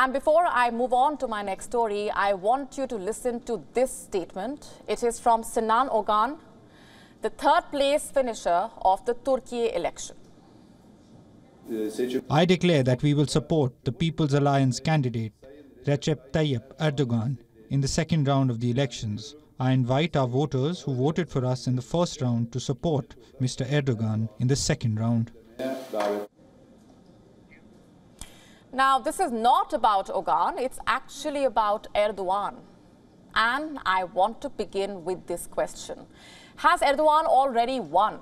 And before I move on to my next story, I want you to listen to this statement. It is from Sinan Ogan, the third place finisher of the Turkey election. I declare that we will support the People's Alliance candidate, Recep Tayyip Erdogan, in the second round of the elections. I invite our voters who voted for us in the first round to support Mr. Erdogan in the second round. Now, this is not about Ogan, it's actually about Erdogan. And I want to begin with this question. Has Erdogan already won?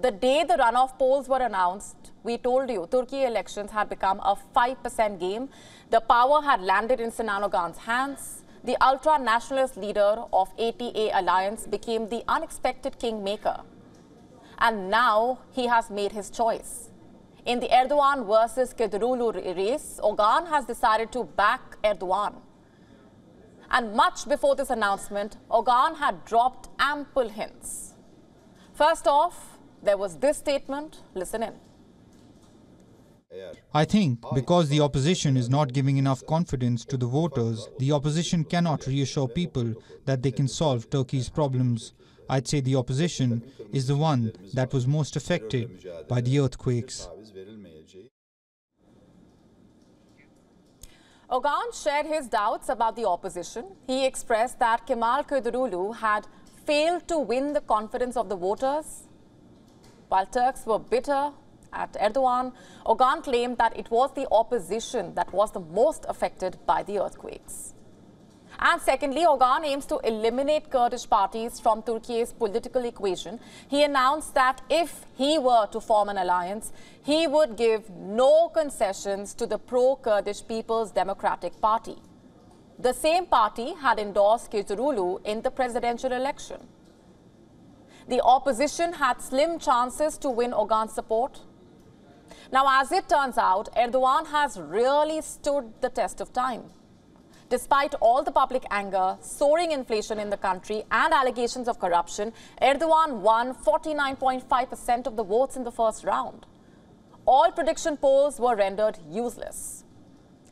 The day the runoff polls were announced, we told you Turkey elections had become a 5% game. The power had landed in Sinan Ogan's hands. The ultra-nationalist leader of ATA Alliance became the unexpected kingmaker. And now he has made his choice. In the Erdogan versus Kılıçdaroğlu race, Ogan has decided to back Erdogan. And much before this announcement, Ogan had dropped ample hints. First off, there was this statement. Listen in. I think because the opposition is not giving enough confidence to the voters, the opposition cannot reassure people that they can solve Turkey's problems. I'd say the opposition is the one that was most affected by the earthquakes. Ogan shared his doubts about the opposition. He expressed that Kemal Kılıçdaroğlu had failed to win the confidence of the voters. While Turks were bitter at Erdogan, Ogan claimed that it was the opposition that was the most affected by the earthquakes. And secondly, Ogan aims to eliminate Kurdish parties from Turkey's political equation. He announced that if he were to form an alliance, he would give no concessions to the pro-Kurdish People's Democratic Party. The same party had endorsed Kılıçdaroğlu in the presidential election. The opposition had slim chances to win Ogan's support. Now, as it turns out, Erdogan has really stood the test of time. Despite all the public anger, soaring inflation in the country and allegations of corruption, Erdogan won 49.5% of the votes in the first round. All prediction polls were rendered useless.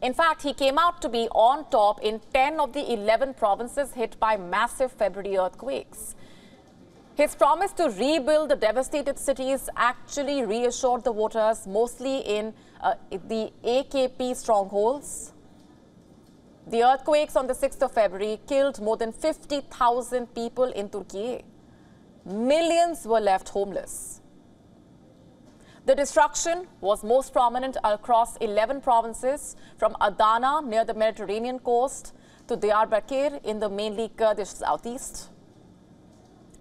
In fact, he came out to be on top in 10 of the 11 provinces hit by massive February earthquakes. His promise to rebuild the devastated cities actually reassured the voters, mostly in the AKP strongholds. The earthquakes on the 6th of February killed more than 50,000 people in Turkey. Millions were left homeless. The destruction was most prominent across 11 provinces, from Adana near the Mediterranean coast to Diyarbakir in the mainly Kurdish southeast.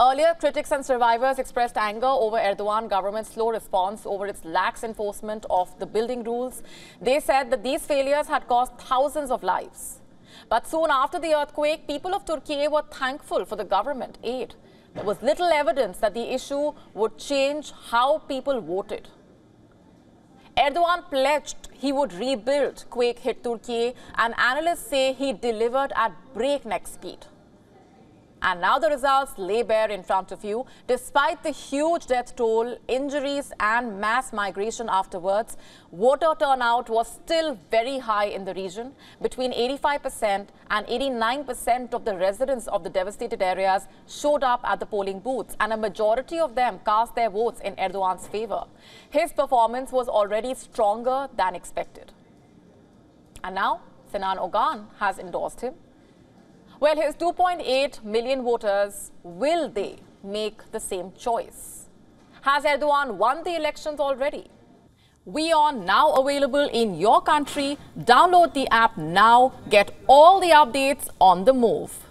Earlier, critics and survivors expressed anger over Erdogan government's slow response, over its lax enforcement of the building rules. They said that these failures had cost thousands of lives. But soon after the earthquake, people of Turkey were thankful for the government aid. There was little evidence that the issue would change how people voted. Erdogan pledged he would rebuild quake-hit Turkey, and analysts say he delivered at breakneck speed. And now the results lay bare in front of you. Despite the huge death toll, injuries and mass migration afterwards, voter turnout was still very high in the region. Between 85% and 89% of the residents of the devastated areas showed up at the polling booths, and a majority of them cast their votes in Erdogan's favor. His performance was already stronger than expected. And now Sinan Ogan has endorsed him. Well, his 2.8 million voters, will they make the same choice? Has Erdogan won the elections already? We are now available in your country. Download the app now. Get all the updates on the move.